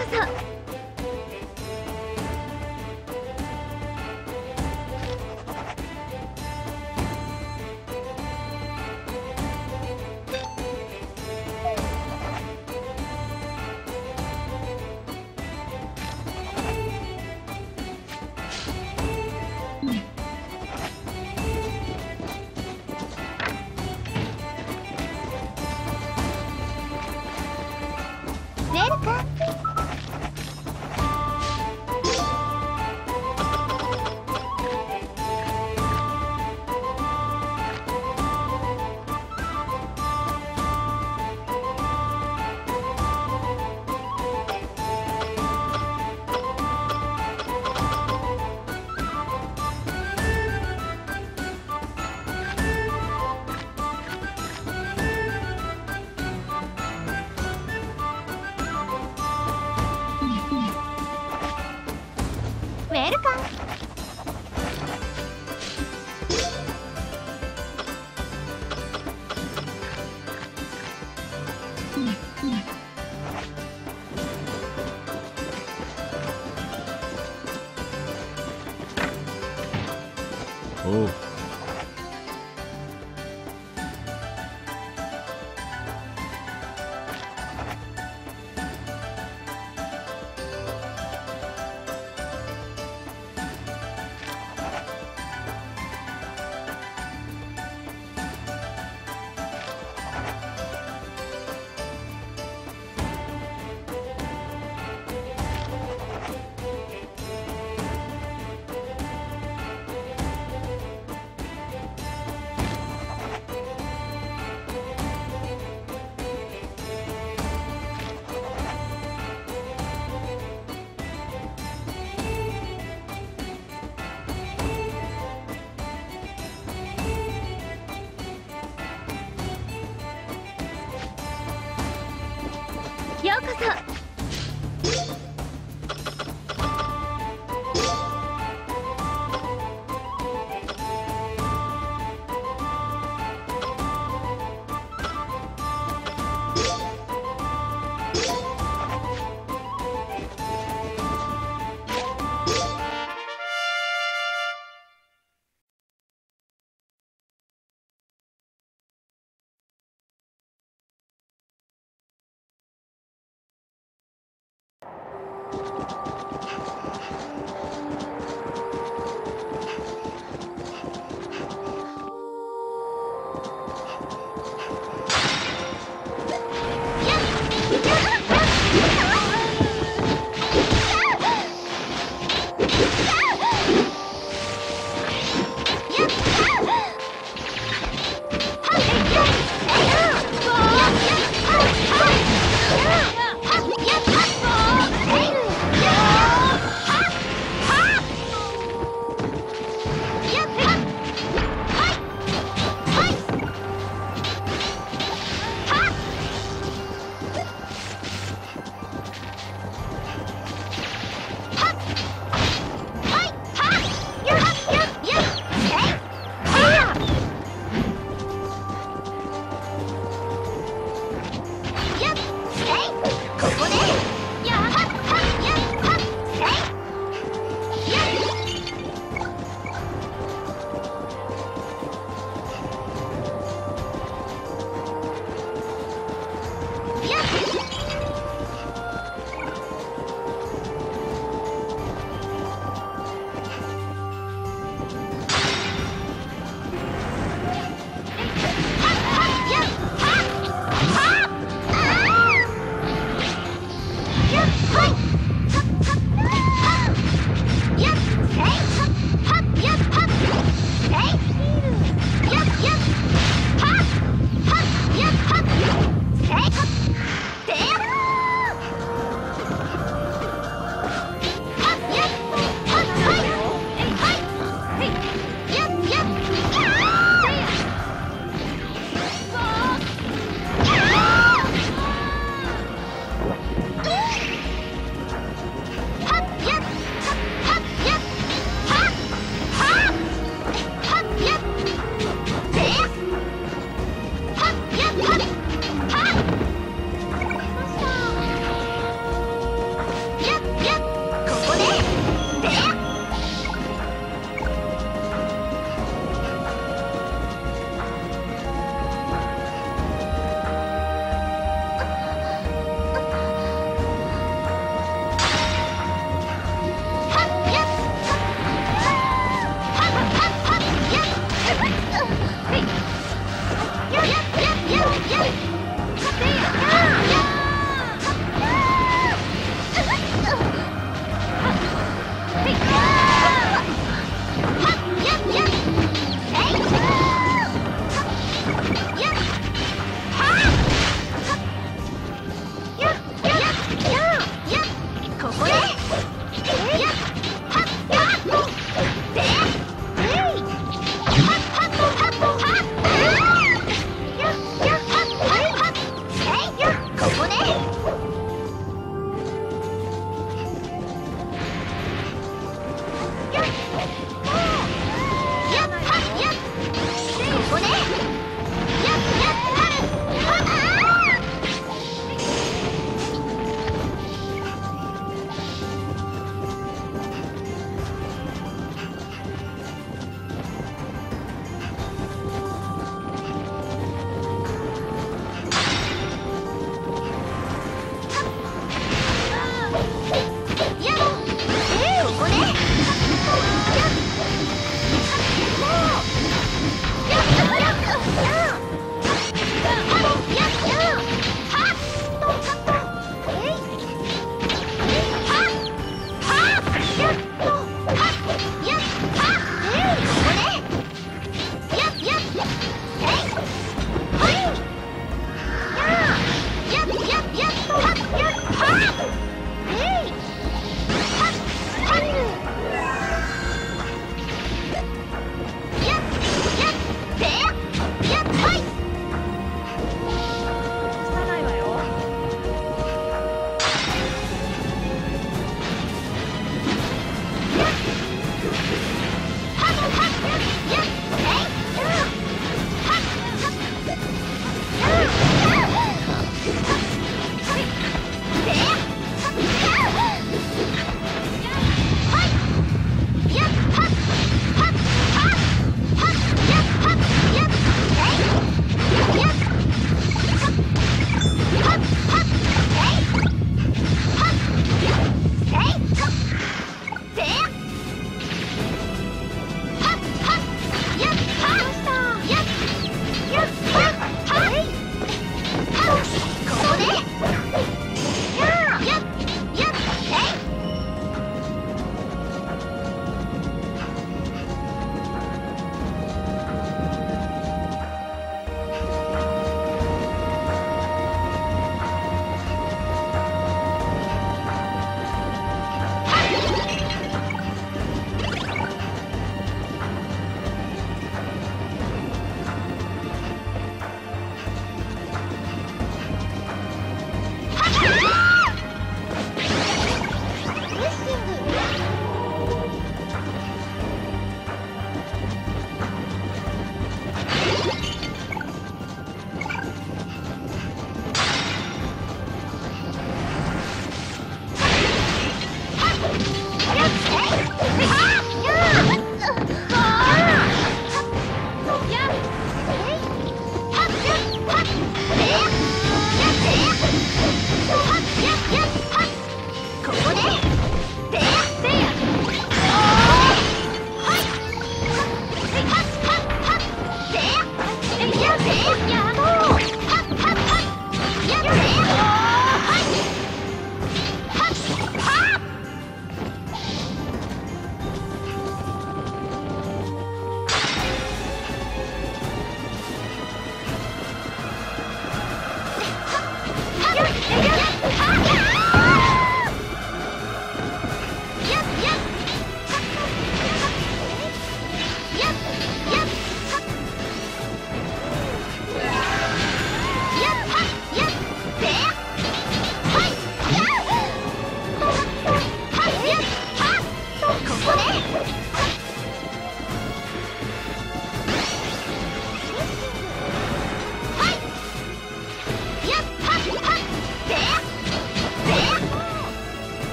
こそ。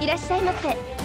いらっしゃいませ。